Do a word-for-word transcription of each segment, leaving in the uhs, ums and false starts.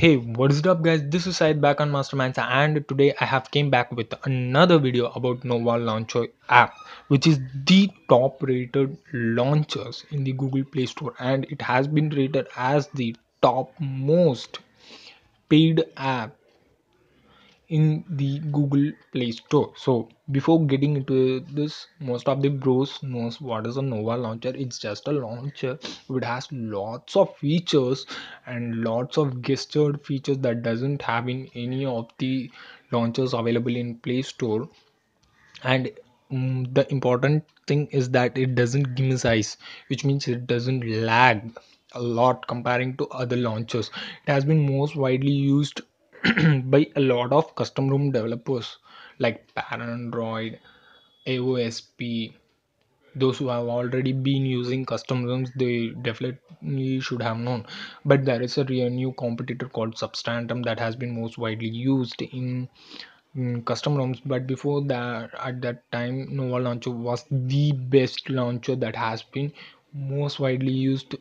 Hey, what is up guys, this is Syed back on Masterminds, and today I have came back with another video about Nova Launcher app, which is the top rated launchers in the Google Play Store, and it has been rated as the top most paid app in the Google Play Store. So before getting into this, most of the bros knows what is a Nova launcher. It's just a launcher. It has lots of features and lots of gestured features that doesn't have in any of the launchers available in Play Store. And um, the important thing is that it doesn't gimme size, which means it doesn't lag a lot comparing to other launchers. It has been most widely used by a lot of custom ROM developers like Paranoid, A O S P. Those who have already been using custom ROMs, they definitely should have known. But there is a real new competitor called Substantum that has been most widely used in, in custom ROMs. But before that, at that time, Nova Launcher was the best launcher that has been most widely used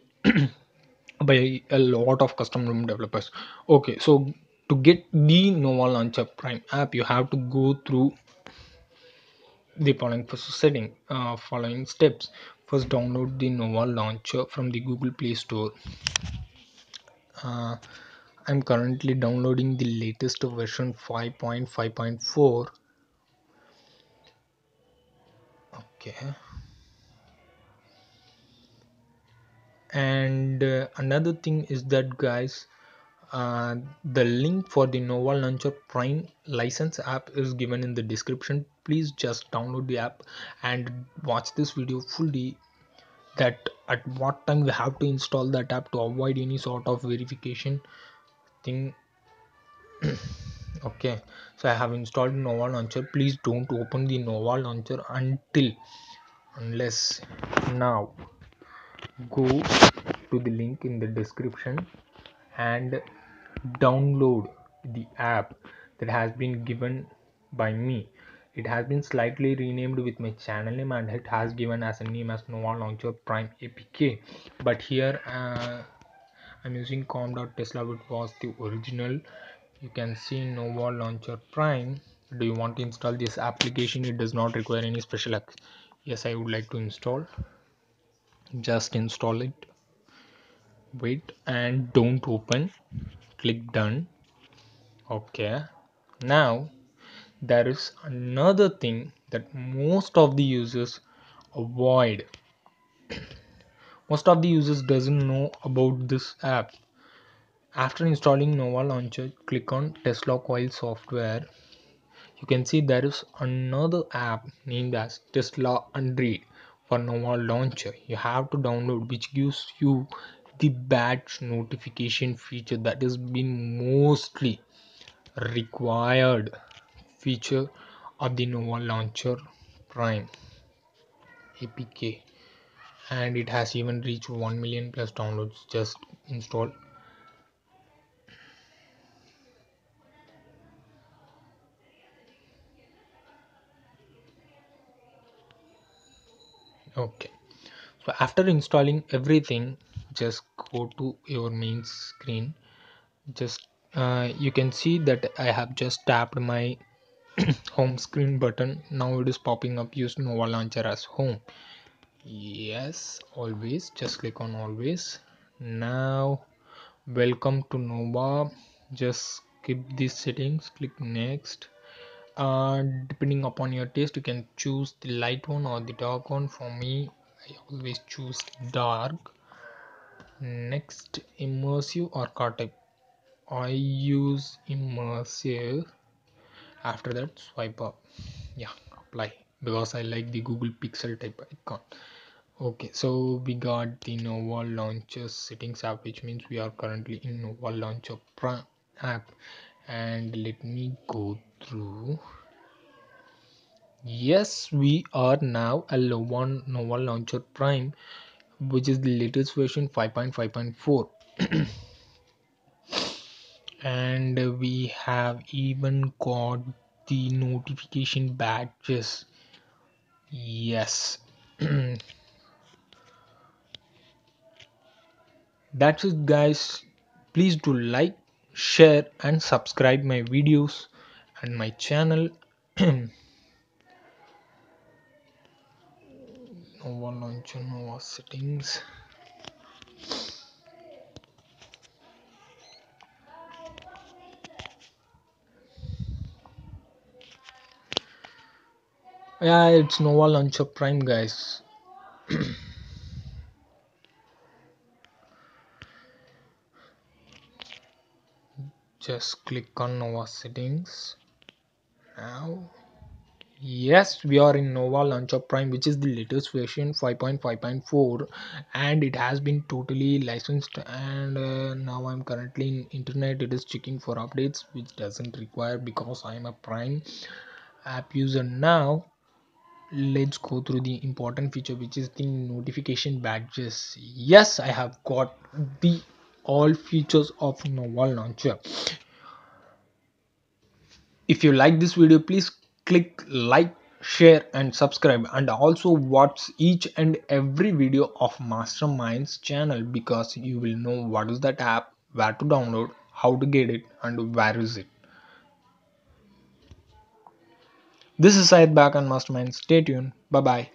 by a lot of custom ROM developers. Okay, so to get the Nova Launcher Prime app, you have to go through the following setting, uh, following steps. First, download the Nova Launcher from the Google Play Store. Uh, I'm currently downloading the latest version five point five point four. Okay. And uh, another thing is that, guys, Uh, the link for the Nova Launcher Prime license app is given in the description. Please just download the app and watch this video fully, that at what time we have to install that app to avoid any sort of verification thing. Okay, so I have installed Nova Launcher. Please don't open the Nova Launcher until unless now go to the link in the description and download the app that has been given by me. It has been slightly renamed with my channel name, and it has given as a name as Nova Launcher Prime A P K, but here uh, I'm using com.tesla, which was the original. You can see Nova Launcher Prime. Do you want to install this application? It does not require any special app. Yes, I would like to install. Just install it, wait, and don't open. Click done. Okay, now there is another thing that most of the users avoid. Most of the users doesn't know about this app. After installing Nova Launcher, click on Tesla Coil Software. You can see there is another app named as Tesla Android for Nova Launcher. You have to download, which gives you the batch notification feature that has been mostly required feature of the Nova Launcher Prime A P K, and it has even reached one million plus downloads. Just install. Okay, so after installing everything, just go to your main screen. Just uh, you can see that I have just tapped my home screen button. Now it is popping up, use Nova Launcher as home. Yes, always. Just click on always. Now welcome to Nova. Just skip these settings, click next. Uh, depending upon your taste, you can choose the light one or the dark one. For me, I always choose dark. Next, immersive or car type. I use immersive. After that, swipe up. Yeah, apply, because I like the Google Pixel type icon. Okay, so we got the Nova Launcher settings app, which means we are currently in Nova Launcher Prime app. And let me go through. Yes, we are now a Nova Nova Launcher Prime, which is the latest version five point five point four. And we have even got the notification badges. Yes. That's it guys. Please do like, share and subscribe my videos and my channel. Nova Launcher, Nova settings. Yeah, it's Nova Launcher Prime, guys. Just click on Nova settings. Now, yes, we are in Nova Launcher Prime, which is the latest version five point five point four, and it has been totally licensed. And uh, now I'm currently in internet. It is checking for updates, which doesn't require because I am a Prime app user. Now let's go through the important feature, which is the notification badges. Yes, I have got the all features of Nova Launcher. If you like this video, please click like, share and subscribe, and also watch each and every video of Masterminds channel, because you will know what is that app, where to download, how to get it and where is it. This is Syed back on Masterminds. Stay tuned. Bye bye.